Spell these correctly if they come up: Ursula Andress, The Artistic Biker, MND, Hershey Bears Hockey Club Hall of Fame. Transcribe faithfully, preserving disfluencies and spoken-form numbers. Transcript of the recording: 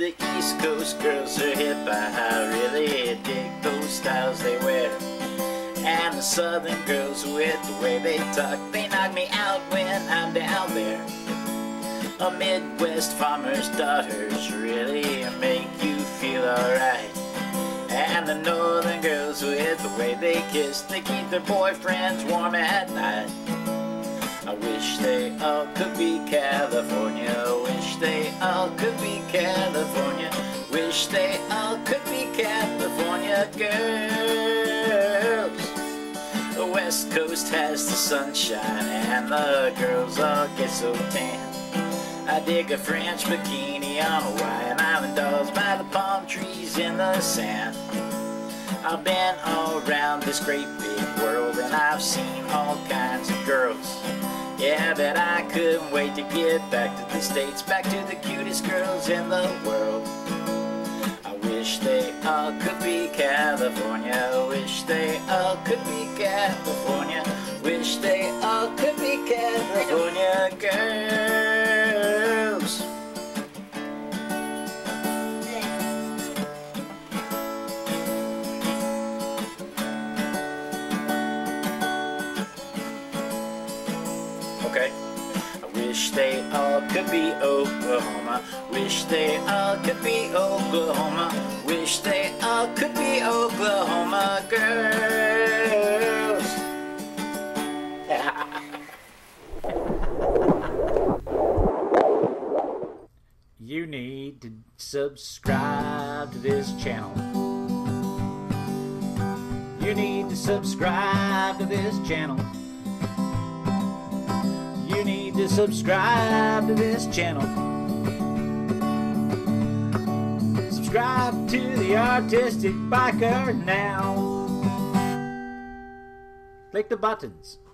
the East Coast girls are hip. I really dig those styles they wear. And the Southern girls with the way they talk, they knock me out when I'm down there. A Midwest farmer's daughters really make you feel alright. And the Northern girls with the way they kiss, they keep their boyfriends warm at night. I wish they all could be California, wish they all could be California, wish they all could be California girls. The West Coast has the sunshine and the girls all get so tan. I dig a French bikini on Hawaiian Island dolls by the palm trees in the sand. I've been all around this great big world and I've seen all kinds of girls. Yeah, but I couldn't wait to get back to the States, back to the cutest girls in the world. I wish they all could be California, wish they all could be California, wish they all could be California girls. Okay. I wish they all could be Oklahoma. Wish they all could be Oklahoma. Wish they all could be Oklahoma girls. You need to subscribe to this channel. You need to subscribe to this channel. You need to subscribe to this channel. Subscribe to The Artistic Biker now. Click the buttons.